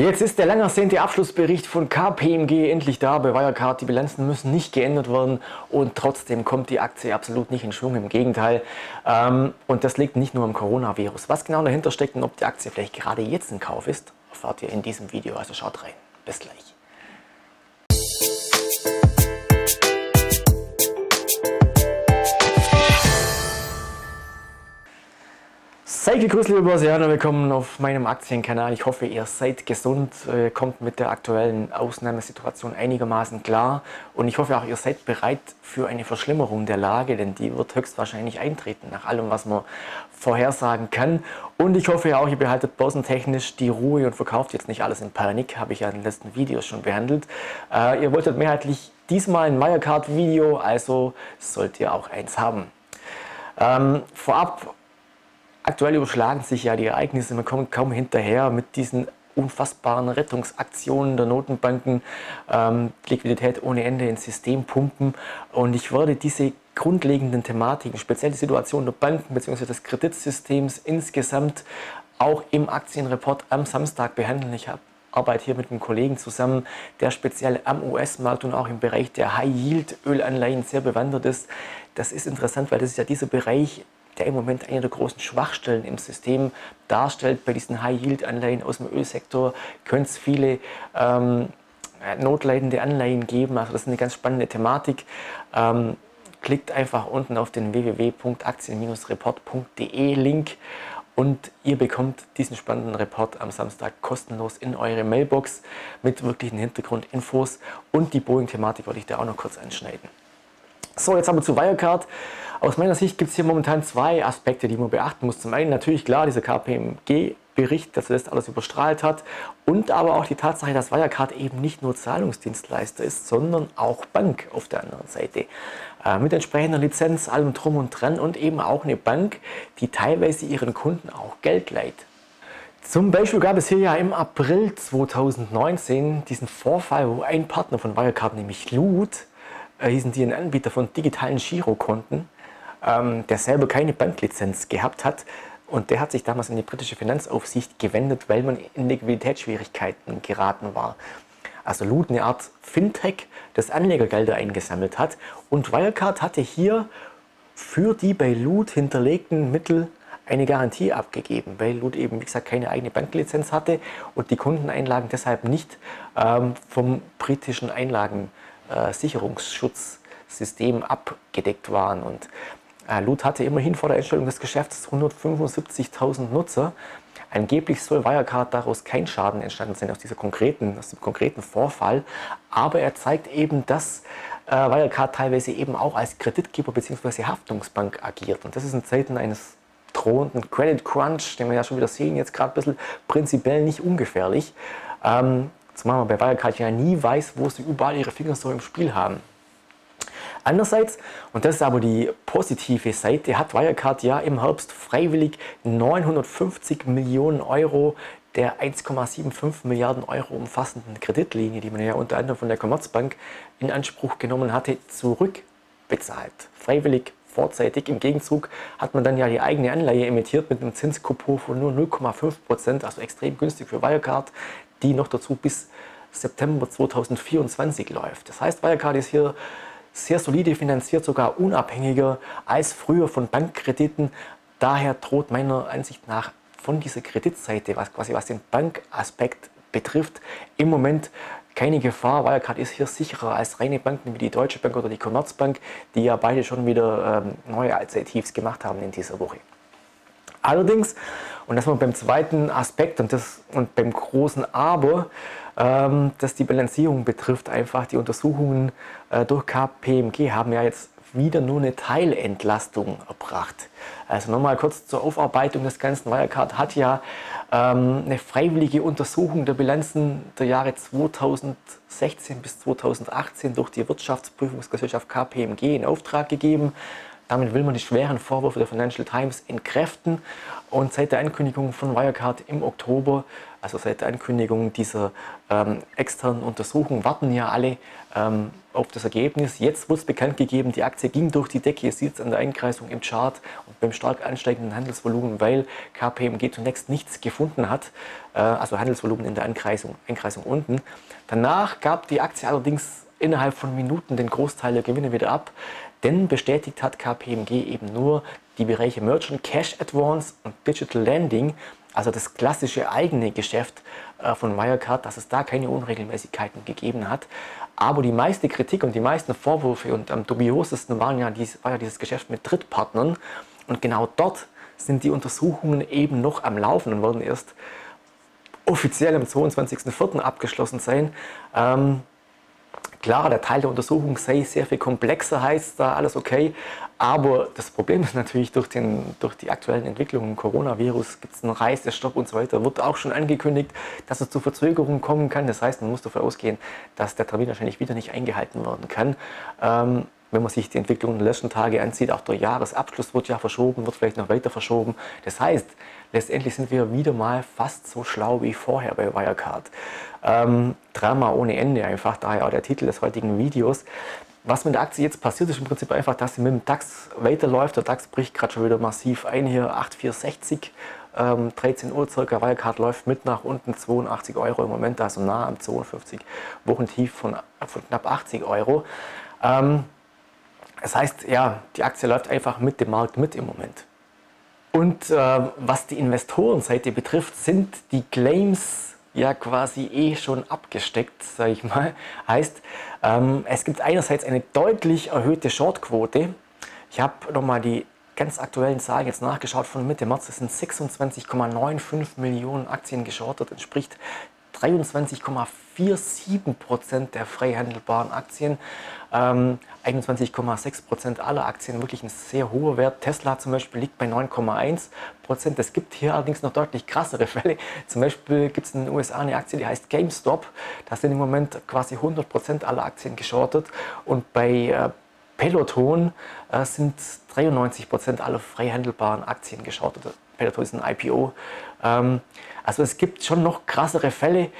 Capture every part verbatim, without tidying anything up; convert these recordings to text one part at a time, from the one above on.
Jetzt ist der lang ersehnte Abschlussbericht von K P M G endlich da. Bei Wirecard, die Bilanzen müssen nicht geändert werden und trotzdem kommt die Aktie absolut nicht in Schwung, im Gegenteil. Und das liegt nicht nur am Coronavirus. Was genau dahinter steckt und ob die Aktie vielleicht gerade jetzt ein Kauf ist, erfahrt ihr in diesem Video. Also schaut rein. Bis gleich. Seid gegrüßt, liebe Börsianer, willkommen auf meinem Aktienkanal. Ich hoffe, ihr seid gesund, kommt mit der aktuellen Ausnahmesituation einigermaßen klar und ich hoffe auch, ihr seid bereit für eine Verschlimmerung der Lage, denn die wird höchstwahrscheinlich eintreten, nach allem, was man vorhersagen kann. Und ich hoffe auch, ihr behaltet börsentechnisch die Ruhe und verkauft jetzt nicht alles in Panik, habe ich ja in den letzten Videos schon behandelt. Äh, ihr wolltet mehrheitlich diesmal ein Wirecard-Video, also sollt ihr auch eins haben. Ähm, vorab... Aktuell überschlagen sich ja die Ereignisse, man kommt kaum hinterher mit diesen unfassbaren Rettungsaktionen der Notenbanken, ähm, Liquidität ohne Ende ins System pumpen und ich werde diese grundlegenden Thematiken, speziell die Situation der Banken bzw. des Kreditsystems insgesamt auch im Aktienreport am Samstag behandeln. Ich habe Arbeit hier mit einem Kollegen zusammen, der speziell am U S-Markt und auch im Bereich der High-Yield-Ölanleihen sehr bewandert ist. Das ist interessant, weil das ist ja dieser Bereich, der im Moment eine der großen Schwachstellen im System darstellt. Bei diesen High-Yield-Anleihen aus dem Ölsektor könnte es viele ähm, notleidende Anleihen geben. Also das ist eine ganz spannende Thematik. Ähm, klickt einfach unten auf den w w w punkt aktien-report punkt de Link und ihr bekommt diesen spannenden Report am Samstag kostenlos in eure Mailbox mit wirklichen Hintergrundinfos und die Boeing-Thematik wollte ich da auch noch kurz anschneiden. So, jetzt aber zu Wirecard. Aus meiner Sicht gibt es hier momentan zwei Aspekte, die man beachten muss. Zum einen natürlich klar dieser K P M G-Bericht, dass das alles überstrahlt hat und aber auch die Tatsache, dass Wirecard eben nicht nur Zahlungsdienstleister ist, sondern auch Bank auf der anderen Seite. Äh, mit entsprechender Lizenz, allem drum und dran und eben auch eine Bank, die teilweise ihren Kunden auch Geld leiht. Zum Beispiel gab es hier ja im April zweitausendneunzehn diesen Vorfall, wo ein Partner von Wirecard, nämlich Loot, hießen die, ein Anbieter von digitalen Girokonten, ähm, der selber keine Banklizenz gehabt hat und der hat sich damals an die britische Finanzaufsicht gewendet, weil man in Liquiditätsschwierigkeiten geraten war. Also Loot, eine Art Fintech, das Anlegergelder eingesammelt hat und Wirecard hatte hier für die bei Loot hinterlegten Mittel eine Garantie abgegeben, weil Loot eben, wie gesagt, keine eigene Banklizenz hatte und die Kundeneinlagen deshalb nicht ähm, vom britischen Einlagen Sicherungsschutzsystem abgedeckt waren. Und äh, Loot hatte immerhin vor der Einstellung des Geschäfts hundertfünfundsiebzigtausend Nutzer. Angeblich soll Wirecard daraus kein Schaden entstanden sein aus, dieser konkreten, aus dem konkreten Vorfall, aber er zeigt eben, dass äh, Wirecard teilweise eben auch als Kreditgeber bzw. Haftungsbank agiert. Und das ist in Zeiten eines drohenden Credit Crunch, den wir ja schon wieder sehen, jetzt gerade ein bisschen prinzipiell nicht ungefährlich. Ähm, Zumal man bei Wirecard ja nie weiß, wo sie überall ihre Finger so im Spiel haben. Andererseits, und das ist aber die positive Seite, hat Wirecard ja im Herbst freiwillig neunhundertfünfzig Millionen Euro der eins Komma fünfundsiebzig Milliarden Euro umfassenden Kreditlinie, die man ja unter anderem von der Commerzbank in Anspruch genommen hatte, zurückbezahlt. Freiwillig, vorzeitig. Im Gegenzug hat man dann ja die eigene Anleihe emittiert mit einem Zinscoupon von nur null Komma fünf Prozent, also extrem günstig für Wirecard, die noch dazu bis September zweitausendvierundzwanzig läuft. Das heißt, Wirecard ist hier sehr solide finanziert, sogar unabhängiger als früher von Bankkrediten. Daher droht meiner Ansicht nach von dieser Kreditseite, was quasi was den Bankaspekt betrifft, im Moment keine Gefahr. Wirecard ist hier sicherer als reine Banken wie die Deutsche Bank oder die Commerzbank, die ja beide schon wieder ähm, neue Allzeittiefs gemacht haben in dieser Woche. Allerdings, und das war beim zweiten Aspekt und, das, und beim großen Aber, ähm, das die Bilanzierung betrifft, einfach die Untersuchungen äh, durch K P M G haben ja jetzt wieder nur eine Teilentlastung erbracht. Also nochmal kurz zur Aufarbeitung des Ganzen. Wirecard hat ja ähm, eine freiwillige Untersuchung der Bilanzen der Jahre zweitausendsechzehn bis zweitausendachtzehn durch die Wirtschaftsprüfungsgesellschaft K P M G in Auftrag gegeben. Damit will man die schweren Vorwürfe der Financial Times entkräften. Und seit der Ankündigung von Wirecard im Oktober, also seit der Ankündigung dieser ähm, externen Untersuchung, warten ja alle ähm, auf das Ergebnis. Jetzt wurde es bekannt gegeben, die Aktie ging durch die Decke. Ihr seht es an der Einkreisung im Chart und beim stark ansteigenden Handelsvolumen, weil K P M G zunächst nichts gefunden hat. Äh, also Handelsvolumen in der Einkreisung, Einkreisung unten. Danach gab die Aktie allerdings innerhalb von Minuten den Großteil der Gewinne wieder ab. Denn bestätigt hat K P M G eben nur die Bereiche Merchant, Cash Advance und Digital Lending, also das klassische eigene Geschäft von Wirecard, dass es da keine Unregelmäßigkeiten gegeben hat. Aber die meiste Kritik und die meisten Vorwürfe und am dubiosesten waren ja dies, war ja dieses Geschäft mit Drittpartnern. Und genau dort sind die Untersuchungen eben noch am Laufen und werden erst offiziell am zweiundzwanzigsten vierten abgeschlossen sein. Ähm, Klar, der Teil der Untersuchung sei sehr viel komplexer, heißt da alles okay. Aber das Problem ist natürlich, durch, den, durch die aktuellen Entwicklungen, Coronavirus, gibt es einen Reisestopp und so weiter, wird auch schon angekündigt, dass es zu Verzögerungen kommen kann. Das heißt, man muss davon ausgehen, dass der Termin wahrscheinlich wieder nicht eingehalten werden kann. Ähm, wenn man sich die Entwicklung der letzten Tage ansieht, auch der Jahresabschluss wird ja verschoben, wird vielleicht noch weiter verschoben. Das heißt, letztendlich sind wir wieder mal fast so schlau wie vorher bei Wirecard. Ähm, Drama ohne Ende einfach, daher auch der Titel des heutigen Videos. Was mit der Aktie jetzt passiert, ist im Prinzip einfach, dass sie mit dem DAX weiterläuft. Der DAX bricht gerade schon wieder massiv ein, hier acht vier sechzig, ähm, dreizehn Uhr circa. Wirecard läuft mit nach unten, zweiundachtzig Euro im Moment, also nah am zweiundfünfzig Wochentief von, von knapp achtzig Euro. Ähm, das heißt, ja, die Aktie läuft einfach mit dem Markt mit im Moment. Und äh, was die Investorenseite betrifft, sind die Claims ja quasi eh schon abgesteckt, sage ich mal. Heißt, ähm, es gibt einerseits eine deutlich erhöhte Shortquote. Ich habe nochmal die ganz aktuellen Zahlen jetzt nachgeschaut von Mitte März. Es sind sechsundzwanzig Komma fünfundneunzig Millionen Aktien geschortet, entspricht dreiundzwanzig Komma siebenundvierzig Prozent der frei handelbaren Aktien, ähm, einundzwanzig Komma sechs Prozent aller Aktien, wirklich ein sehr hoher Wert. Tesla zum Beispiel liegt bei neun Komma eins Prozent. Es gibt hier allerdings noch deutlich krassere Fälle. Zum Beispiel gibt es in den U S A eine Aktie, die heißt GameStop. Da sind im Moment quasi hundert Prozent aller Aktien geschortet. Und bei äh, Peloton äh, sind dreiundneunzig Prozent aller frei handelbaren Aktien geschortet. Peloton ist ein I P O. Ähm, also es gibt schon noch krassere Fälle.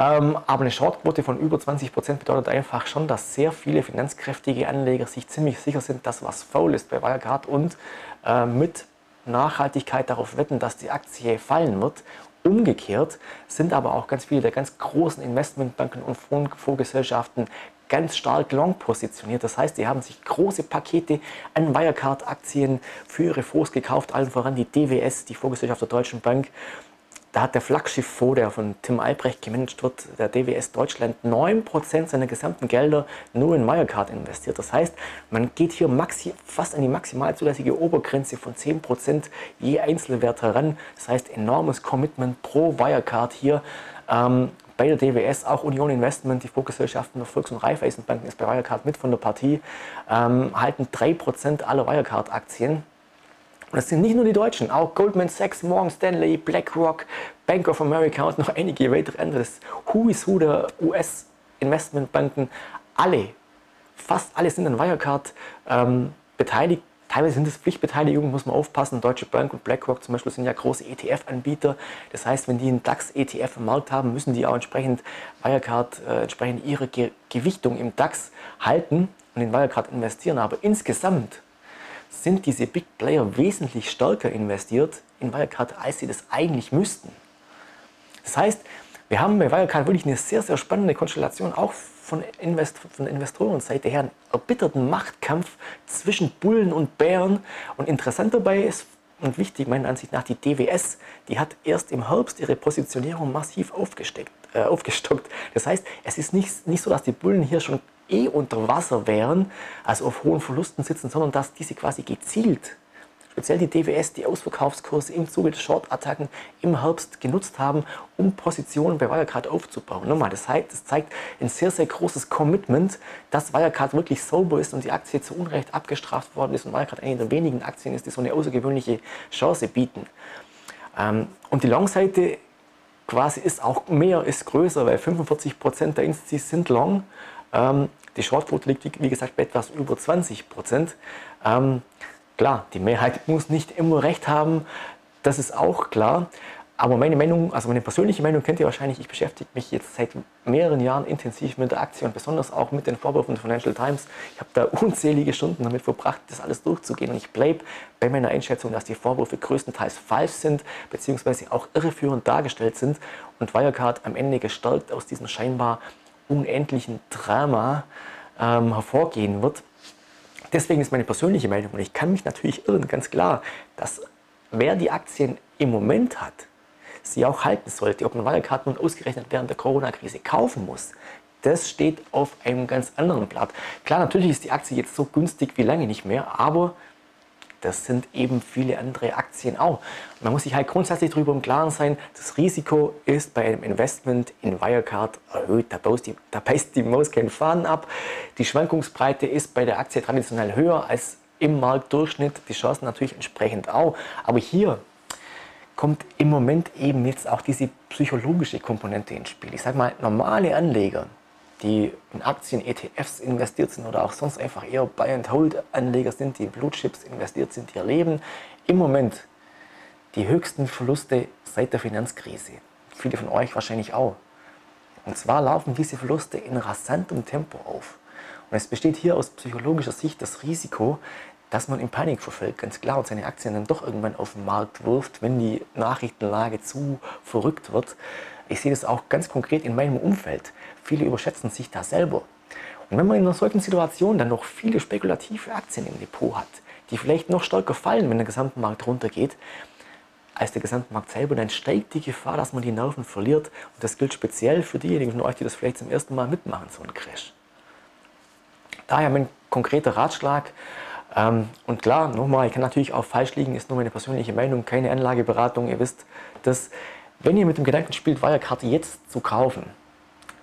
Ähm, aber eine Shortquote von über zwanzig Prozent bedeutet einfach schon, dass sehr viele finanzkräftige Anleger sich ziemlich sicher sind, dass was faul ist bei Wirecard und äh, mit Nachhaltigkeit darauf wetten, dass die Aktie fallen wird. Umgekehrt sind aber auch ganz viele der ganz großen Investmentbanken und Fondsgesellschaften ganz stark long positioniert. Das heißt, sie haben sich große Pakete an Wirecard-Aktien für ihre Fonds gekauft, allen voran die D W S, die Fondsgesellschaft der Deutschen Bank. Da hat der Flaggschiff-Fonds, der von Tim Albrecht gemanagt wird, der D W S Deutschland, neun Prozent seiner gesamten Gelder nur in Wirecard investiert. Das heißt, man geht hier maxi fast an die maximal zulässige Obergrenze von zehn Prozent je Einzelwert heran. Das heißt, enormes Commitment pro Wirecard hier. Ähm, Bei der D W S, auch Union Investment, die Fondsgesellschaften der Volks- und Raiffeisenbanken ist bei Wirecard mit von der Partie, ähm, halten drei Prozent aller Wirecard-Aktien. Und das sind nicht nur die Deutschen, auch Goldman Sachs, Morgan Stanley, BlackRock, Bank of America und noch einige weitere andere. Das Who is Who der U S-Investmentbanken, alle, fast alle sind an Wirecard ähm, beteiligt. Teilweise sind es Pflichtbeteiligungen, muss man aufpassen. Deutsche Bank und BlackRock zum Beispiel sind ja große E T F-Anbieter. Das heißt, wenn die einen DAX-E T F im Markt haben, müssen die auch entsprechend Wirecard äh, entsprechend ihre Ge Gewichtung im DAX halten und in Wirecard investieren. Aber insgesamt sind diese Big Player wesentlich stärker investiert in Wirecard, als sie das eigentlich müssten. Das heißt, wir haben bei Wirecard wirklich eine sehr, sehr spannende Konstellation, auch von, Invest von Investorenseite her, einen erbitterten Machtkampf zwischen Bullen und Bären. Und interessant dabei ist und wichtig meiner Ansicht nach, die D W S, die hat erst im Herbst ihre Positionierung massiv aufgesteckt, äh, aufgestockt. Das heißt, es ist nicht, nicht so, dass die Bullen hier schon eh unter Wasser wären, also auf hohen Verlusten sitzen, sondern dass diese quasi gezielt, speziell die D W S, die Ausverkaufskurse im Zuge der Short-Attacken im Herbst genutzt haben, um Positionen bei Wirecard aufzubauen. Nochmal, das heißt, das zeigt ein sehr, sehr großes Commitment, dass Wirecard wirklich sauber ist und die Aktie zu Unrecht abgestraft worden ist und Wirecard eine der wenigen Aktien ist, die so eine außergewöhnliche Chance bieten. Und die Long-Seite quasi ist auch mehr, ist größer, weil fünfundvierzig Prozent der Indizes sind long. Die Shortquote liegt, wie gesagt, bei etwas über zwanzig Prozent. Klar, die Mehrheit muss nicht immer recht haben, das ist auch klar. Aber meine Meinung, also meine persönliche Meinung kennt ihr wahrscheinlich, ich beschäftige mich jetzt seit mehreren Jahren intensiv mit der Aktie und besonders auch mit den Vorwürfen der Financial Times. Ich habe da unzählige Stunden damit verbracht, das alles durchzugehen und ich bleibe bei meiner Einschätzung, dass die Vorwürfe größtenteils falsch sind beziehungsweise auch irreführend dargestellt sind und Wirecard am Ende gestärkt aus diesem scheinbar unendlichen Drama ähm, hervorgehen wird. Deswegen ist meine persönliche Meinung, und ich kann mich natürlich irren, ganz klar, dass wer die Aktien im Moment hat, sie auch halten sollte. Ob man Wirecard nun ausgerechnet während der Corona-Krise kaufen muss, das steht auf einem ganz anderen Blatt. Klar, natürlich ist die Aktie jetzt so günstig wie lange nicht mehr, aber das sind eben viele andere Aktien auch. Man muss sich halt grundsätzlich darüber im Klaren sein, das Risiko ist bei einem Investment in Wirecard erhöht. Da beißt die, da beißt die Maus keinen Faden ab. Die Schwankungsbreite ist bei der Aktie traditionell höher als im Marktdurchschnitt. Die Chancen natürlich entsprechend auch. Aber hier kommt im Moment eben jetzt auch diese psychologische Komponente ins Spiel. Ich sage mal, normale Anleger, die in Aktien, E T Fs investiert sind oder auch sonst einfach eher Buy-and-Hold-Anleger sind, die in Blue-Chips investiert sind, die erleben im Moment die höchsten Verluste seit der Finanzkrise. Viele von euch wahrscheinlich auch. Und zwar laufen diese Verluste in rasantem Tempo auf. Und es besteht hier aus psychologischer Sicht das Risiko, dass man in Panik verfällt, ganz klar, und seine Aktien dann doch irgendwann auf den Markt wirft, wenn die Nachrichtenlage zu verrückt wird. Ich sehe das auch ganz konkret in meinem Umfeld. Viele überschätzen sich da selber. Und wenn man in einer solchen Situation dann noch viele spekulative Aktien im Depot hat, die vielleicht noch stärker fallen, wenn der gesamte Markt runtergeht, als der gesamte Markt selber, dann steigt die Gefahr, dass man die Nerven verliert. Und das gilt speziell für diejenigen von euch, die das vielleicht zum ersten Mal mitmachen, so ein Crash. Daher mein konkreter Ratschlag. Ähm, und klar, nochmal, ich kann natürlich auch falsch liegen, ist nur meine persönliche Meinung, keine Anlageberatung. Ihr wisst, dass wenn ihr mit dem Gedanken spielt, Wirecard jetzt zu kaufen,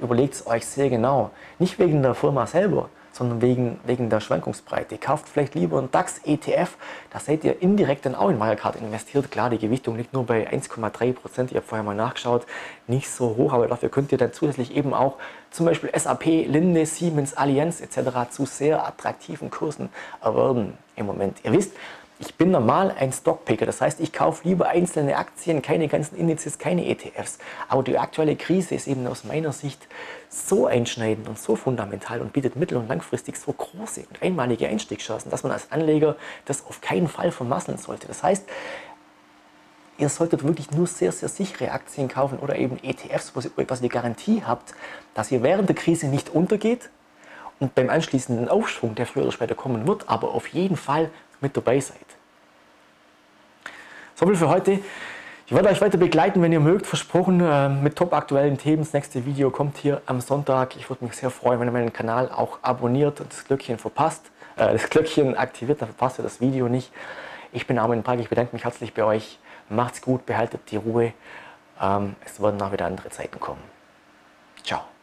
überlegt es euch sehr genau. Nicht wegen der Firma selber, sondern wegen, wegen der Schwankungsbreite. Ihr kauft vielleicht lieber einen DAX E T F, da seid ihr indirekt dann auch in Wirecard investiert. Klar, die Gewichtung liegt nur bei eins Komma drei Prozent, ich habe vorher mal nachgeschaut, nicht so hoch, aber dafür könnt ihr dann zusätzlich eben auch zum Beispiel S A P, Linde, Siemens, Allianz et cetera zu sehr attraktiven Kursen erwerben im Moment. Ihr wisst, ich bin normal ein Stockpicker, das heißt, ich kaufe lieber einzelne Aktien, keine ganzen Indizes, keine E T Fs. Aber die aktuelle Krise ist eben aus meiner Sicht so einschneidend und so fundamental und bietet mittel- und langfristig so große und einmalige Einstiegschancen, dass man als Anleger das auf keinen Fall vermasseln sollte. Das heißt, ihr solltet wirklich nur sehr, sehr sichere Aktien kaufen oder eben E T Fs, wo ihr die Garantie habt, dass ihr während der Krise nicht untergeht und beim anschließenden Aufschwung, der früher oder später kommen wird, aber auf jeden Fall mit dabei seid. Soviel für heute. Ich werde euch weiter begleiten, wenn ihr mögt, versprochen, mit top aktuellen Themen. Das nächste Video kommt hier am Sonntag. Ich würde mich sehr freuen, wenn ihr meinen Kanal auch abonniert und das Glöckchen verpasst, äh, das Glöckchen aktiviert, dann verpasst ihr das Video nicht. Ich bin Armin Prag, ich bedanke mich herzlich bei euch. Macht's gut, behaltet die Ruhe. Ähm, es werden auch wieder andere Zeiten kommen. Ciao.